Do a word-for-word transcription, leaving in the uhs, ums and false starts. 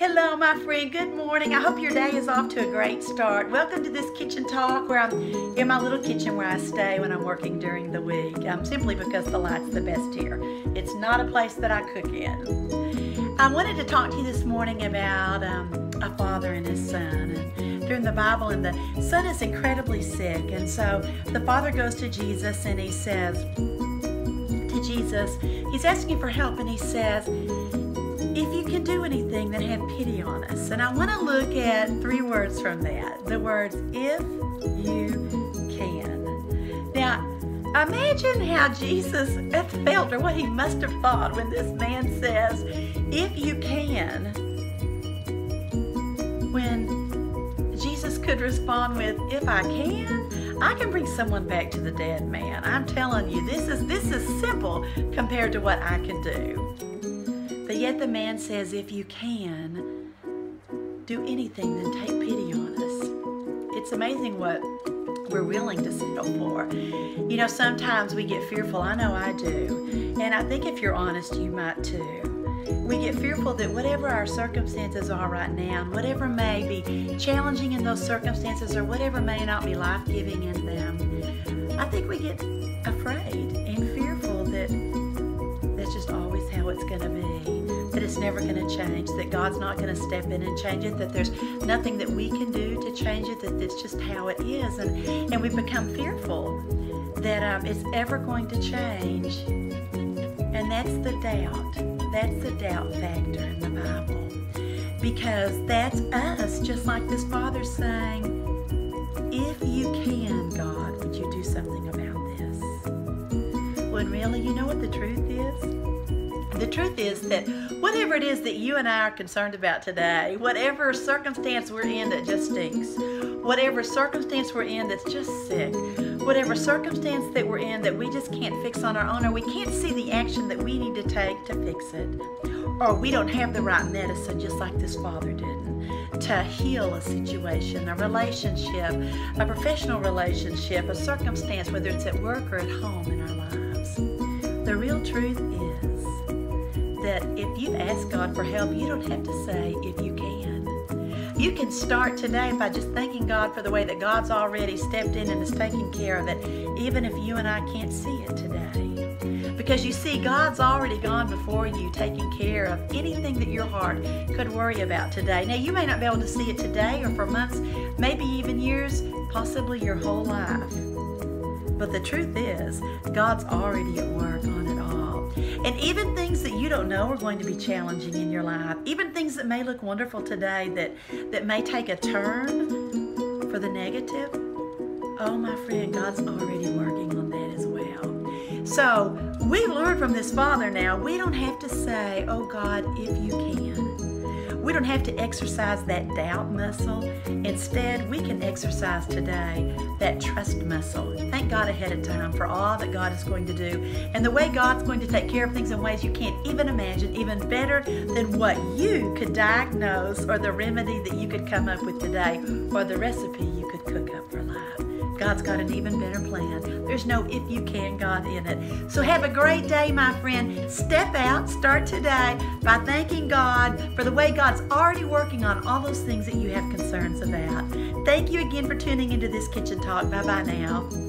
Hello, my friend. Good morning. I hope your day is off to a great start. Welcome to this kitchen talk where I'm in my little kitchen where I stay when I'm working during the week, um, simply because the light's the best here. It's not a place that I cook in. I wanted to talk to you this morning about um, a father and his son. During the Bible, and the son is incredibly sick, and so the father goes to Jesus and he says to Jesus, he's asking for help, and he says, if you can do anything, then have pity on us. And I want to look at three words from that, the words, if you can. Now, imagine how Jesus felt, or what he must have thought when this man says, if you can, when could respond with, if I can, I can bring someone back to the dead man. I'm telling you, this is this is simple compared to what I can do. But yet the man says, if you can do anything, then take pity on us. It's amazing what we're willing to settle for. You know, sometimes we get fearful. I know I do. And I think if you're honest, you might too. We get fearful that whatever our circumstances are right now, whatever may be challenging in those circumstances, or whatever may not be life-giving in them, I think we get afraid and fearful that that's just always how it's going to be, that it's never going to change, that God's not going to step in and change it, that there's nothing that we can do to change it, that it's just how it is, and, and we become fearful that um, it's ever going to change. And that's the doubt. That's the doubt factor in the Bible. Because that's us, just like this father saying, if you can, God, would you do something about this? When really, you know what the truth is? The truth is that whatever it is that you and I are concerned about today, whatever circumstance we're in that just stinks, whatever circumstance we're in that's just sick, whatever circumstance that we're in that we just can't fix on our own, or we can't see the action that we need to take to fix it, or we don't have the right medicine, just like this father didn't, to heal a situation, a relationship, a professional relationship, a circumstance, whether it's at work or at home in our lives. The real truth is that if you ask God for help, you don't have to say, if you can. You can start today by just thanking God for the way that God's already stepped in and is taking care of it, even if you and I can't see it today. Because you see, God's already gone before you, taking care of anything that your heart could worry about today. Now, you may not be able to see it today or for months, maybe even years, possibly your whole life. But the truth is, God's already at work on it all. And even things that you don't know are going to be challenging in your life, even things that may look wonderful today that, that may take a turn for the negative, oh my friend, God's already working on that as well. So we learn from this father now, we don't have to say, oh God, if you can. We don't have to exercise that doubt muscle. Instead, we can exercise today that trust muscle. Thank God ahead of time for all that God is going to do, and the way God's going to take care of things in ways you can't even imagine, even better than what you could diagnose, or the remedy that you could come up with today, or the recipe you could cook up for life. God's got an even better plan. There's no if you can God in it. So have a great day, my friend. Step out, start today by thanking God for the way God's already working on all those things that you have concerns about. Thank you again for tuning into this Kitchen Talk. Bye-bye now.